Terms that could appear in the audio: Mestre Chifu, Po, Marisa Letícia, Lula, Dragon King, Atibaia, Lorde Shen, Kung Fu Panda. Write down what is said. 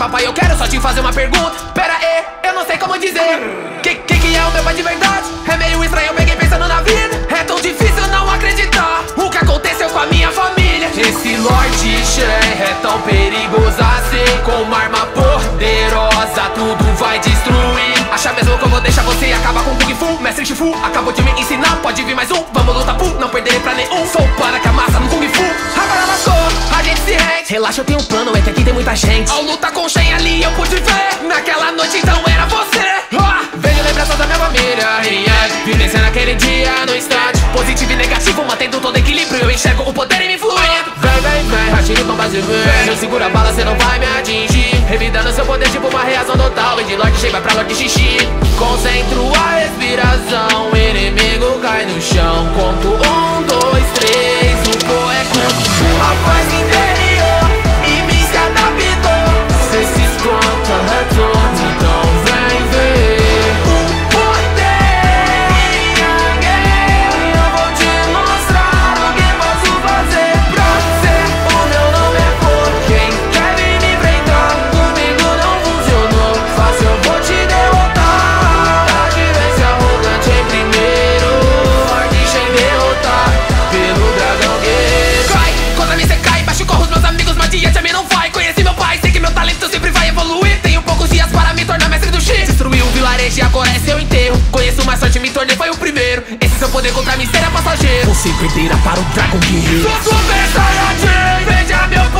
papai, eu quero só te fazer uma pergunta. Pera aí, eu não sei como dizer. Que é o meu pai de verdade? É meio estranho, eu peguei pensando na vida. É tão difícil não acreditar o que aconteceu com a minha família. Esse Lorde Shen é tão perigoso assim, com uma arma poderosa tudo vai destruir. Acha mesmo que eu vou deixar você acabar com o Kung Fu? Mestre Chifu acabou de me ensinar, pode vir mais um. Vamos lutar por não perder pra nenhum. Sou para que amassa no Kung Fu. Agora lascou, a gente se rende. Relaxa, eu tenho um plano, entre aqui tem muita gente. Ao lutar com Shen ali eu pude ver, naquela noite então era você. Vejo lembranças da minha família, vivenciando aquele dia no estádio. Positivo e negativo, mantendo todo equilíbrio, eu enxergo o poder e me influindo. Vem, atire bombas e vem. Eu seguro a bala, cê não vai me atingir. Revidando seu poder tipo uma reação total. E de Lorde Shen vai pra Lorde Xixi. Concentro a respiração, o inimigo cai no chão. Conto 1, 2, 3, o gol é Kung Fu. A paz interior em mim se adaptou. Cê se espanta, retorna, então vem ver o poder em alguém. Eu vou te mostrar o que posso fazer pra cê. O meu nome é Por. Quem quer vir me enfrentar, comigo não funcionou. Fácil, eu vou te derrotar. A vivência arrogante em primeiro, Lorde Shen derrotar pelo Dragon King. Cai, contra mim cê cai, baixo corro os meus amigos, mas diante a mim não vai. Conheci meu pai, sei que meu talento sempre vai evoluir. Tenho poucos dias para me tornar mestre do X. Destruí o vilarejo e agora é seu enterro. Conheço uma sorte, me tornei, foi o primeiro. Esse seu poder contra mim será passageiro. Você perderá para o Dragon King. Sou sua adversária, veja meu poder.